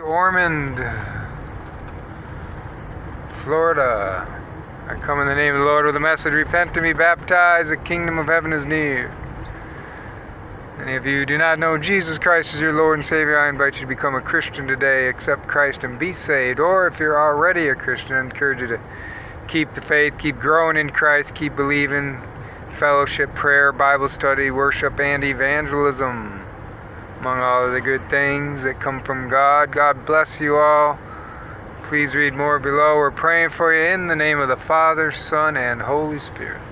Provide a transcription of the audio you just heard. Ormond, Florida. I come in the name of the Lord with a message, repent and be baptized, the kingdom of heaven is near. And if you do not know Jesus Christ as your Lord and Savior, I invite you to become a Christian today, accept Christ and be saved. Or if you're already a Christian, I encourage you to keep the faith, keep growing in Christ, keep believing, fellowship, prayer, Bible study, worship, and evangelism, among all of the good things that come from God. God bless you all. Please read more below. We're praying for you in the name of the Father, Son, and Holy Spirit.